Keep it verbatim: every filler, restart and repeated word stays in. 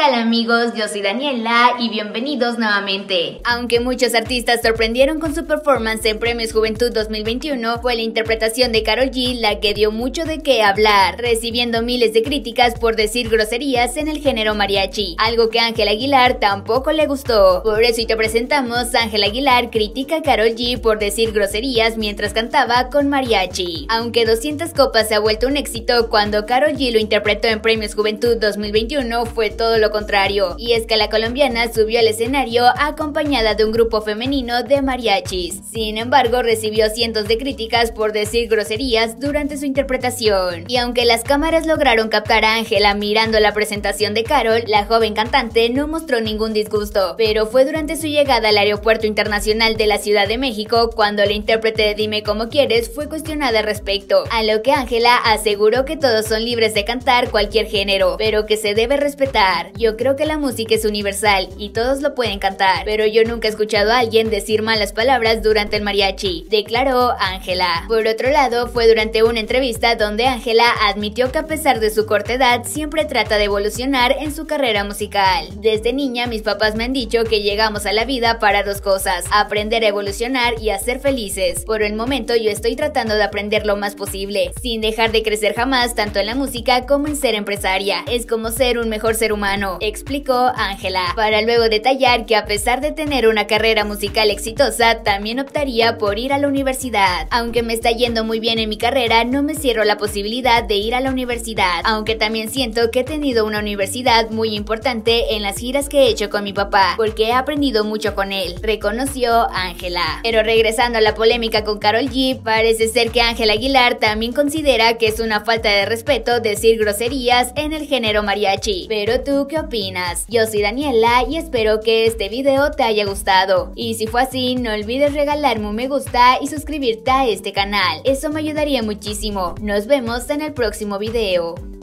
tal amigos? Yo soy Daniela y bienvenidos nuevamente. Aunque muchos artistas sorprendieron con su performance en Premios Juventud dos mil veintiuno, fue la interpretación de Karol G la que dio mucho de qué hablar, recibiendo miles de críticas por decir groserías en el género mariachi, algo que a Ángela Aguilar tampoco le gustó. Por eso y te presentamos, Ángela Aguilar critica a Karol G por decir groserías mientras cantaba con mariachi. Aunque doscientas copas se ha vuelto un éxito, cuando Karol G lo interpretó en Premios Juventud dos mil veintiuno fue todo lo contrario, y es que la colombiana subió al escenario acompañada de un grupo femenino de mariachis. Sin embargo, recibió cientos de críticas por decir groserías durante su interpretación, y aunque las cámaras lograron captar a Ángela mirando la presentación de Karol, la joven cantante no mostró ningún disgusto, pero fue durante su llegada al Aeropuerto Internacional de la Ciudad de México cuando la intérprete de Dime Cómo Quieres fue cuestionada al respecto, a lo que Ángela aseguró que todos son libres de cantar cualquier género, pero que se debe respetar. Yo creo que la música es universal y todos lo pueden cantar, pero yo nunca he escuchado a alguien decir malas palabras durante el mariachi, declaró Ángela. Por otro lado, fue durante una entrevista donde Ángela admitió que a pesar de su corta edad siempre trata de evolucionar en su carrera musical. Desde niña mis papás me han dicho que llegamos a la vida para dos cosas, aprender a evolucionar y a ser felices. Por el momento yo estoy tratando de aprender lo más posible, sin dejar de crecer jamás tanto en la música como en ser empresaria. Es como ser un mejor ser humano, explicó Ángela, para luego detallar que a pesar de tener una carrera musical exitosa, también optaría por ir a la universidad. Aunque me está yendo muy bien en mi carrera, no me cierro la posibilidad de ir a la universidad, aunque también siento que he tenido una universidad muy importante en las giras que he hecho con mi papá, porque he aprendido mucho con él, reconoció Ángela. Pero regresando a la polémica con Karol G, parece ser que Ángela Aguilar también considera que es una falta de respeto decir groserías en el género mariachi. Pero tú, ¿qué opinas? Yo soy Daniela y espero que este video te haya gustado. Y si fue así, no olvides regalarme un me gusta y suscribirte a este canal. Eso me ayudaría muchísimo. Nos vemos en el próximo video.